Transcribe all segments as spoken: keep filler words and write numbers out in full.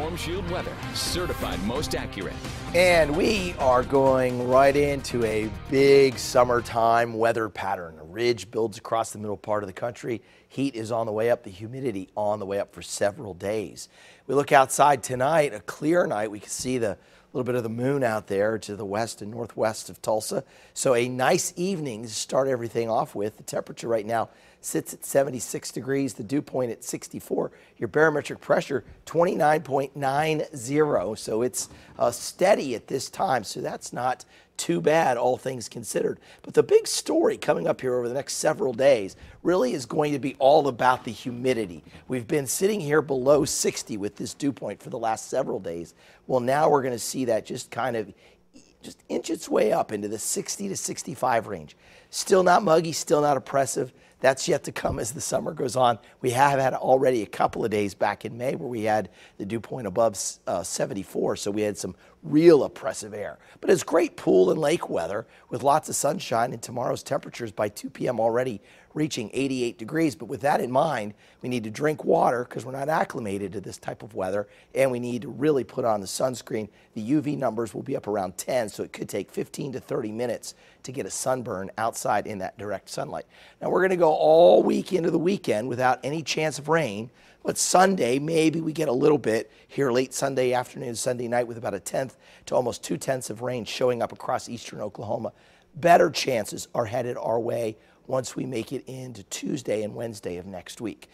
Storm Shield weather, certified most accurate. And we are going right into a big summertime weather pattern. A ridge builds across the middle part of the country. Heat is on the way up, the humidity on the way up for several days. We look outside tonight, a clear night. We can see the little bit of the moon out there to the west and northwest of Tulsa. So a nice evening to start everything off with. The temperature right now sits at seventy-six degrees, the dew point at sixty-four, your barometric pressure twenty-nine point nine zero. So it's uh, steady at this time, so that's not too bad, all things considered. But the big story coming up here over the next several days really is going to be all about the humidity. We've been sitting here below sixty with this dew point for the last several days. Well, now we're going to see that just kind of just inch its way up into the sixty to sixty-five range. Still not muggy, still not oppressive. That's yet to come as the summer goes on. We have had already a couple of days back in May where we had the dew point above uh, seventy-four, so we had some real oppressive air. But it's great pool and lake weather with lots of sunshine, and tomorrow's temperatures by two p m already reaching eighty-eight degrees. But with that in mind, we need to drink water because we're not acclimated to this type of weather, and we need to really put on the sunscreen. The U V numbers will be up around ten, so it could take fifteen to thirty minutes to get a sunburn outside in that direct sunlight. Now we're going to go all week into the weekend without any chance of rain, but Sunday maybe we get a little bit here late Sunday afternoon, Sunday night, with about a tenth to almost two tenths of rain showing up across eastern Oklahoma. Better chances are headed our way once we make it into Tuesday and Wednesday of next week.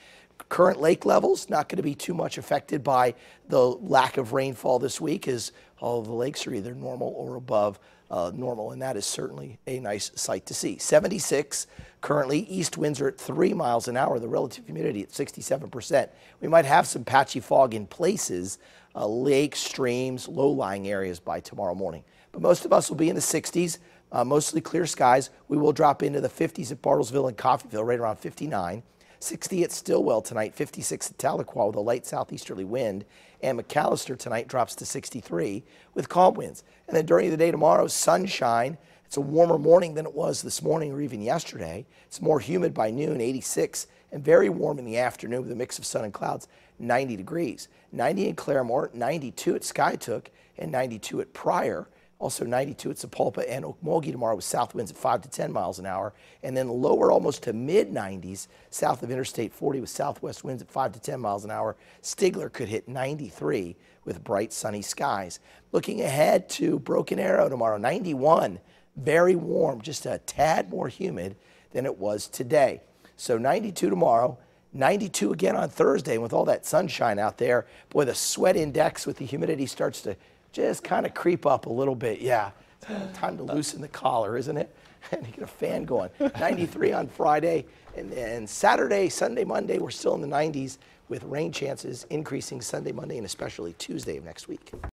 Current lake levels not going to be too much affected by the lack of rainfall this week, as all of the lakes are either normal or above Uh, normal, and that is certainly a nice sight to see. seventy-six currently, east winds are at three miles an hour, the relative humidity at sixty-seven percent. We might have some patchy fog in places, uh, lakes, streams, low-lying areas by tomorrow morning. But most of us will be in the sixties, uh, mostly clear skies. We will drop into the fifties at Bartlesville and Coffeeville, right around fifty-nine. sixty at Stillwell tonight, fifty-six at Tahlequah with a light southeasterly wind, and McAlester tonight drops to sixty-three with calm winds. And then during the day tomorrow, sunshine. It's a warmer morning than it was this morning or even yesterday. It's more humid by noon, eighty-six, and very warm in the afternoon with a mix of sun and clouds, ninety degrees. ninety in Claremore, ninety-two at Skytook, and ninety-two at Pryor. Also ninety-two at Sapulpa and Okmulgee tomorrow with south winds at five to ten miles an hour, and then lower almost to mid nineties south of Interstate forty with southwest winds at five to ten miles an hour. Stigler could hit ninety-three with bright sunny skies. Looking ahead to Broken Arrow tomorrow, ninety-one, very warm, just a tad more humid than it was today. So ninety-two tomorrow, ninety-two again on Thursday, and with all that sunshine out there, boy, the sweat index with the humidity starts to just kind of creep up a little bit. Yeah, time to loosen the collar, isn't it? And get a fan going. ninety-three on Friday, and then Saturday, Sunday, Monday, we're still in the nineties with rain chances increasing Sunday, Monday, and especially Tuesday of next week.